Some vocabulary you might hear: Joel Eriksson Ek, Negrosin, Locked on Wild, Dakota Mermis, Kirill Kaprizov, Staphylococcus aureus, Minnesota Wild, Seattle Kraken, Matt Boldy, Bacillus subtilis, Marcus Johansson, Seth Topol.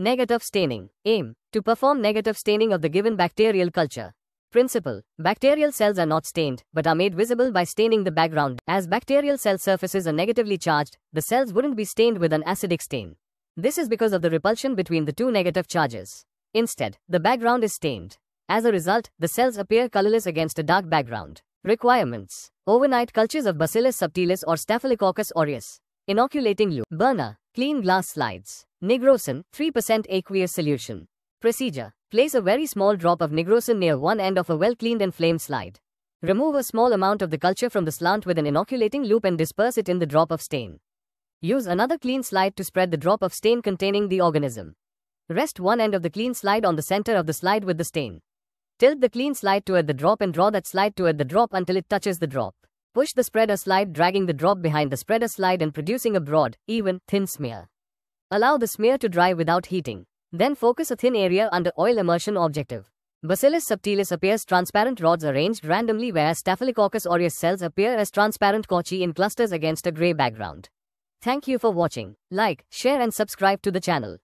Negative staining. Aim: to perform negative staining of the given bacterial culture. Principle: bacterial cells are not stained, but are made visible by staining the background. As bacterial cell surfaces are negatively charged, the cells wouldn't be stained with an acidic stain. This is because of the repulsion between the two negative charges. Instead, the background is stained. As a result, the cells appear colorless against a dark background. Requirements: overnight cultures of Bacillus subtilis or Staphylococcus aureus. Inoculating loop. Burner. Clean glass slides. Negrosin, 3% aqueous solution. Procedure: place a very small drop of Negrosin near one end of a well-cleaned and flame slide. Remove a small amount of the culture from the slant with an inoculating loop and disperse it in the drop of stain. Use another clean slide to spread the drop of stain containing the organism. Rest one end of the clean slide on the center of the slide with the stain. Tilt the clean slide toward the drop and draw that slide toward the drop until it touches the drop. Push the spreader slide, dragging the drop behind the spreader slide and producing a broad, even, thin smear. Allow the smear to dry without heating. Then focus a thin area under oil immersion objective. Bacillus subtilis appears transparent rods arranged randomly, whereas Staphylococcus aureus cells appear as transparent corchi in clusters against a grey background. Thank you for watching. Like, share and subscribe to the channel.